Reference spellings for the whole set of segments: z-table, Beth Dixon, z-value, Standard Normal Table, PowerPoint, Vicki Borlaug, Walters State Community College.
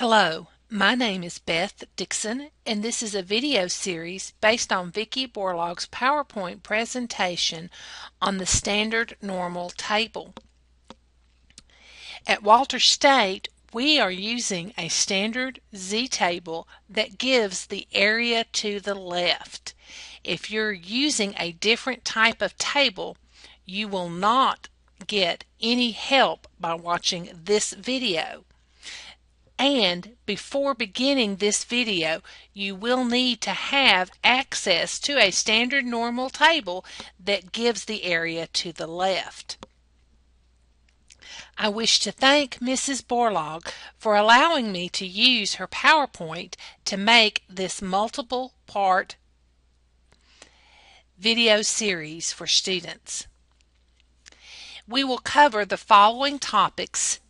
Hello, my name is Beth Dixon, and this is a video series based on Vicki Borlaug's PowerPoint presentation on the standard normal table. At Walters State, we are using a standard z-table that gives the area to the left. If you're using a different type of table, you will not get any help by watching this video. And before beginning this video, you will need to have access to a standard normal table that gives the area to the left. I wish to thank Mrs. Borlaug for allowing me to use her PowerPoint to make this multiple part video series for students. We will cover the following topics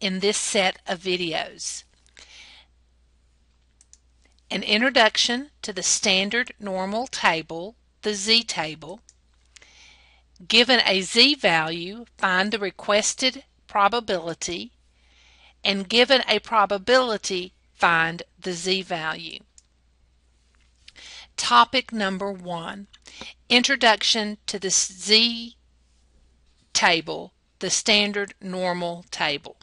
in this set of videos: an introduction to the standard normal table, the z-table; given a z-value, find the requested probability; and given a probability, find the z-value. Topic number 1, introduction to the z-table, the standard normal table.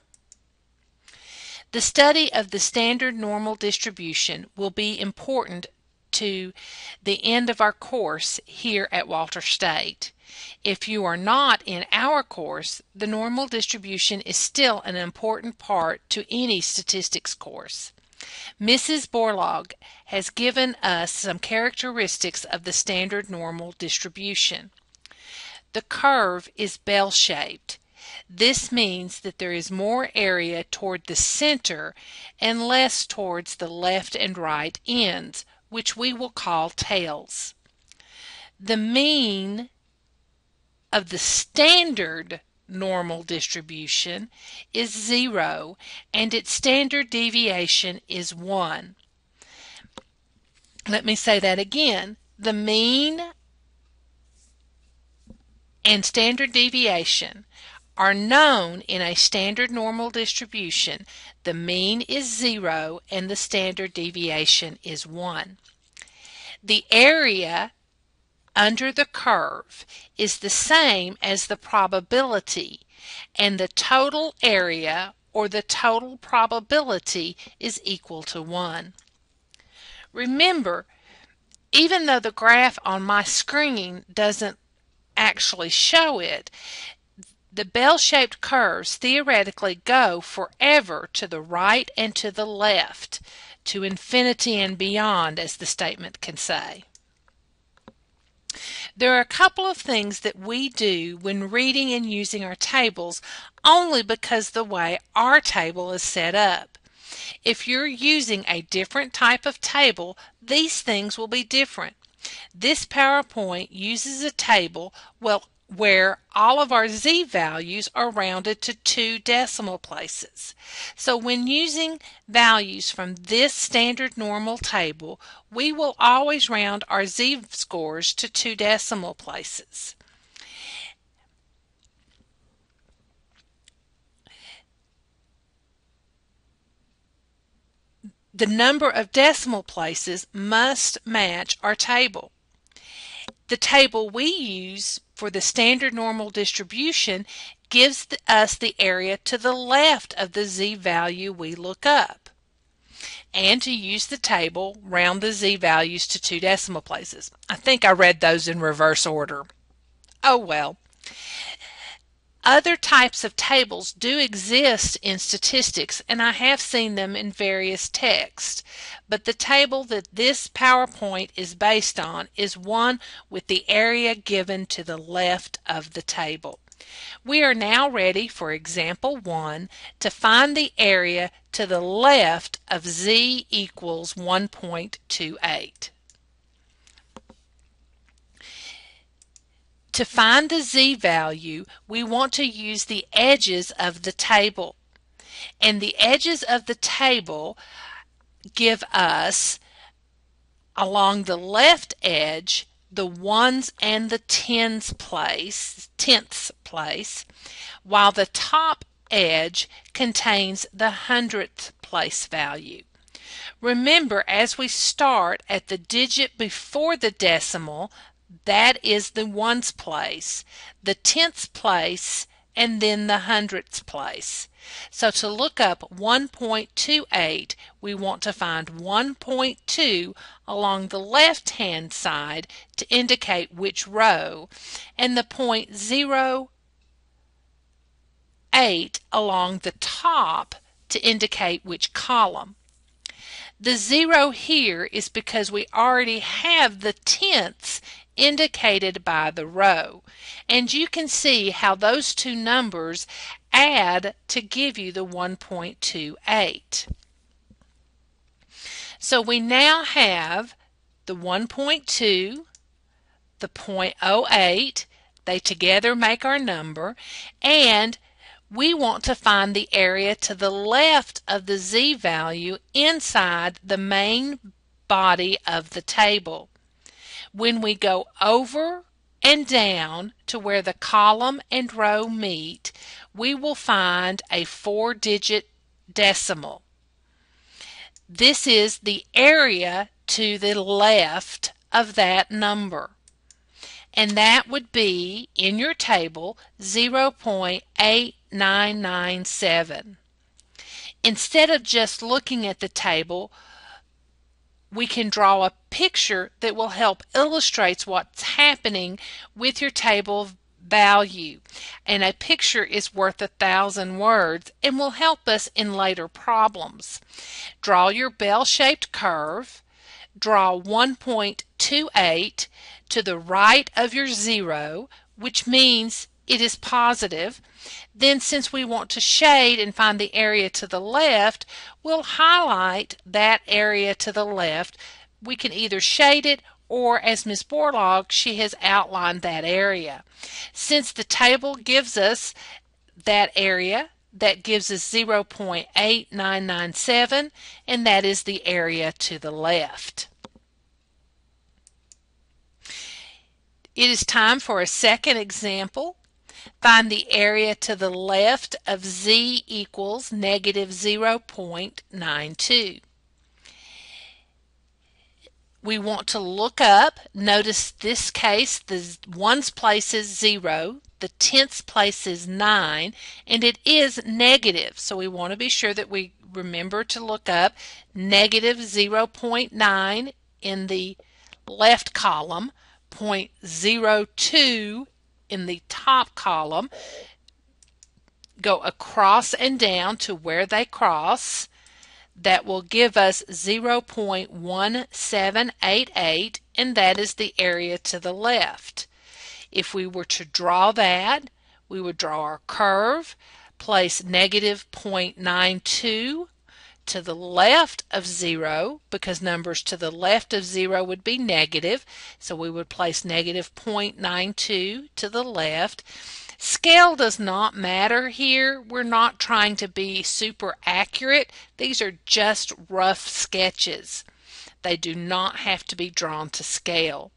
The study of the standard normal distribution will be important to the end of our course here at Walters State. If you are not in our course, the normal distribution is still an important part to any statistics course. Mrs. Borlaug has given us some characteristics of the standard normal distribution. The curve is bell-shaped. This means that there is more area toward the center and less towards the left and right ends, which we will call tails. The mean of the standard normal distribution is 0, and its standard deviation is 1. Let me say that again. The mean and standard deviation are known in a standard normal distribution. The mean is 0 and the standard deviation is 1. The area under the curve is the same as the probability, and the total area or the total probability is equal to 1. Remember, even though the graph on my screen doesn't actually show it, the bell-shaped curves theoretically go forever to the right and to the left, to infinity and beyond, as the statement can say. There are a couple of things that we do when reading and using our tables only because the way our table is set up. If you're using a different type of table, these things will be different. This PowerPoint uses a table where all of our z-values are rounded to 2 decimal places. So when using values from this standard normal table, we will always round our z-scores to 2 decimal places. The number of decimal places must match our table. The table we use for the standard normal distribution gives us the area to the left of the z-value we look up. And to use the table, round the z-values to 2 decimal places. I think I read those in reverse order. Oh well. Other types of tables do exist in statistics, and I have seen them in various texts, but the table that this PowerPoint is based on is one with the area given to the left of the table. We are now ready for example 1 to find the area to the left of z equals 1.28. To find the z-value, we want to use the edges of the table. And the edges of the table give us, along the left edge, the 1s and the 10ths place, while the top edge contains the 100th place value. Remember, as we start at the digit before the decimal, that is the ones place, the tenths place, and then the hundredths place. So to look up 1.28, we want to find 1.2 along the left-hand side to indicate which row, and the 0.08 along the top to indicate which column. The zero here is because we already have the tenths indicated by the row, and you can see how those two numbers add to give you the 1.28. So we now have the 1.2, the 0.08, they together make our number, and we want to find the area to the left of the Z value inside the main body of the table. When we go over and down to where the column and row meet, we will find a 4-digit decimal. This is the area to the left of that number, and that would be, in your table, 0.8997. Instead of just looking at the table, we can draw a picture that will help illustrate what's happening with your table value. And a picture is worth 1,000 words and will help us in later problems. Draw your bell-shaped curve. Draw 1.28 to the right of your zero, which means it is positive. Then, since we want to shade and find the area to the left, we'll highlight that area to the left. We can either shade it or, as Ms. Borlaug, she has outlined that area. Since the table gives us that area, that gives us 0.8997, and that is the area to the left. It is time for a second example. Find the area to the left of Z equals negative 0.92. We want to look up. Notice this case, the ones place is 0. The tenths place is 9, and it is negative, so we want to be sure that we remember to look up negative 0.9 in the left column, 0.02 in the top column. Go across and down to where they cross. That will give us 0.1788, and that is the area to the left. If we were to draw that, we would draw our curve, place negative 0.92 to the left of 0, because numbers to the left of 0 would be negative, so we would place negative 0.92 to the left. Scale does not matter here. We're not trying to be super accurate. These are just rough sketches. They do not have to be drawn to scale.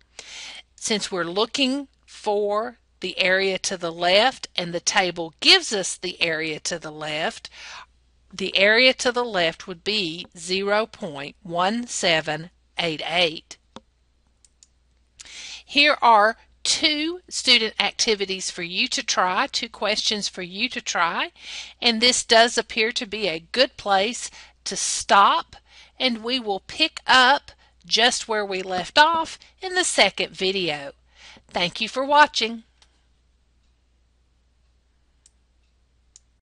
Since we're looking for the area to the left and the table gives us the area to the left, the area to the left would be 0.1788. Here are two student activities for you to try, two questions for you to try, and this does appear to be a good place to stop, and we will pick up just where we left off in the second video. Thank you for watching.